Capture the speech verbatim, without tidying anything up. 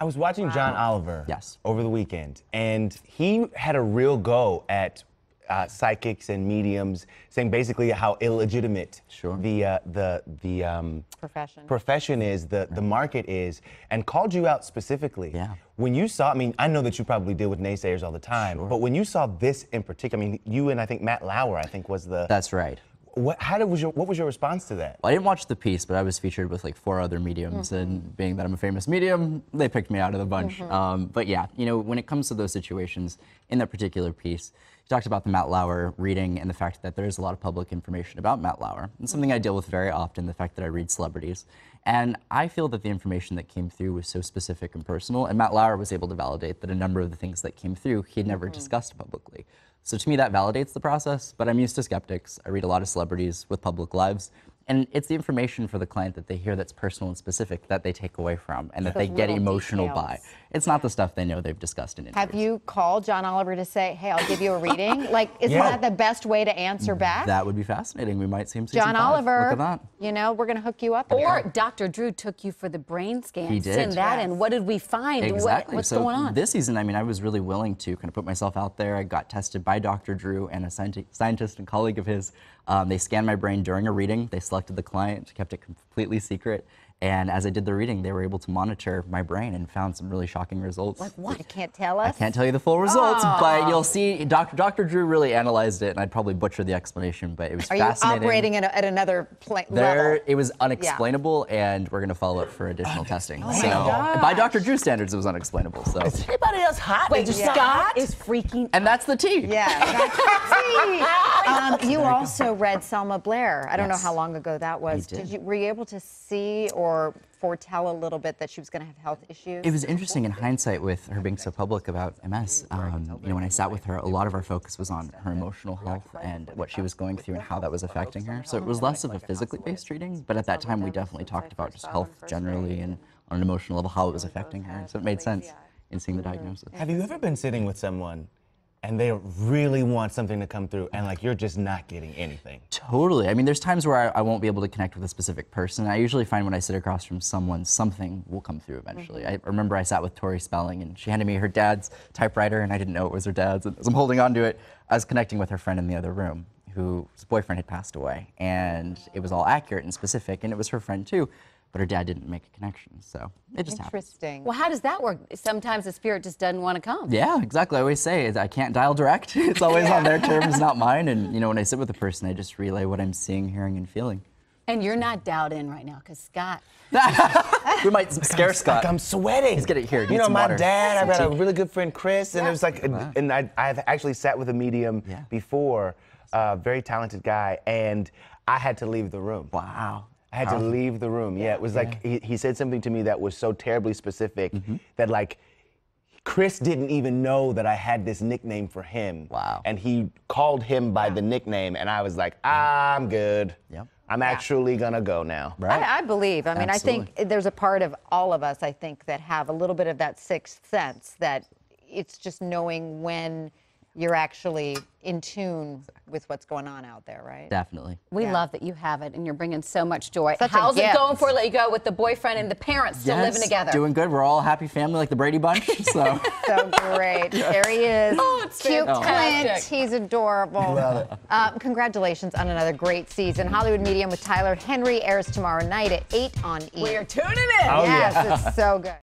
I was watching wow. John Oliver yes. over the weekend, and he had a real go at uh, psychics and mediums, saying basically how illegitimate sure. the uh, the the um, profession profession is, the right. the market is, and called you out specifically. Yeah. When you saw, I mean, I know that you probably deal with naysayers all the time, sure. but when you saw this in particular, I mean, you and I think Matt Lauer, I think was the. That's right. What, how did, was your, what was your response to that? Well, I didn't watch the piece, but I was featured with like four other mediums, mm-hmm. and being that I'm a famous medium, they picked me out of the bunch. Mm-hmm. um, but yeah, you know, when it comes to those situations, in that particular piece, she talked about the Matt Lauer reading and the fact that there is a lot of public information about Matt Lauer. It's something I deal with very often, the fact that I read celebrities. And I feel that the information that came through was so specific and personal, and Matt Lauer was able to validate that a number of the things that came through he had never mm-hmm. discussed publicly. So to me, that validates the process, but I'm used to skeptics. I read a lot of celebrities with public lives, and it's the information for the client that they hear that's personal and specific that they take away from, and that Those they get emotional details. by. It's yeah. not the stuff they know they've discussed in interviews. Have you called John Oliver to say, hey, I'll give you a reading? Like, isn't yeah. that the best way to answer back? That would be fascinating. We might see him John Oliver, look at that. You know, we're gonna hook you up. Or okay. Doctor Drew took you for the brain scan. He did. Send that yes. in. What did we find? Exactly. What, what's so going on? This season, I mean, I was really willing to kind of put myself out there. I got tested by Doctor Drew and a scientist and colleague of his. Um, they scanned my brain during a reading. They selected the client, kept it completely secret, and as I did the reading, they were able to monitor my brain and found some really shocking results. Like what? You can't tell us? I can't tell you the full results, oh. but you'll see Doctor Doctor Drew really analyzed it, and I'd probably butcher the explanation, but it was Are fascinating. Are you operating at, a, at another pl there, level? It was unexplainable, yeah. and we're going to follow it for additional testing. Oh so by Doctor Drew standards, it was unexplainable. So is anybody else hot? Wait, yeah. Scott is freaking And that's the tea. Yeah, that's the tea. Um, you there also you read Selma Blair. I don't yes. know how long ago that was. Did. did you Were you able to see or or foretell a little bit that she was going to have health issues? It was interesting in hindsight with her being so public about M S. Um, you know, when I sat with her, a lot of our focus was on her emotional health and what she was going through and how that was affecting her. So it was less of a physically based treating, but at that time we definitely talked about just health generally and on an emotional level how it was affecting her. So it made sense in seeing the diagnosis. Have you ever been sitting with someone and they really want something to come through, and like you're just not getting anything? Totally. I mean, there's times where I, I won't be able to connect with a specific person. I usually find when I sit across from someone, something will come through eventually. Mm-hmm. I remember I sat with Tori Spelling, and she handed me her dad's typewriter, and I didn't know it was her dad's. And as I'm holding on to it, I was connecting with her friend in the other room, whose boyfriend had passed away, and it was all accurate and specific, and it was her friend too. But her dad didn't make a connection, so it just happened. Interesting. Happens. Well, how does that work? Sometimes the spirit just doesn't want to come. Yeah, exactly. I always say, I can't dial direct. It's always yeah. on their terms, not mine. And, you know, when I sit with a person, I just relay what I'm seeing, hearing, and feeling. And you're not dialed in right now, because Scott. We might scare Scott. I'm sweating. He's gonna hear. You know, my water. dad, I've got a really good friend, Chris, and yeah. it was like, wow. and I, I've actually sat with a medium yeah. before, a uh, very talented guy, and I had to leave the room. Wow. I had oh. to leave the room. Yeah, yeah it was like yeah. he, he said something to me that was so terribly specific mm-hmm. that like Chris didn't even know that I had this nickname for him. Wow. And he called him by wow. the nickname, and I was like, I'm good. Yep. I'm yeah. actually gonna go now. Right. I, I believe. I mean, Absolutely. I think there's a part of all of us, I think, that have a little bit of that sixth sense that it's just knowing when you're actually in tune with what's going on out there, right? Definitely. We yeah. love that you have it, and you're bringing so much joy. Such How's it going for Let You Go with the boyfriend and the parents still yes, living together? Doing good. We're all a happy family like the Brady Bunch. So, so great. Yes. There he is. Oh, it's Cute fantastic. Clint. He's adorable. Love it. Um, congratulations on another great season. Hollywood Medium with Tyler Henry airs tomorrow night at eight on E! We are tuning in. Oh, yes, yeah. It's so good.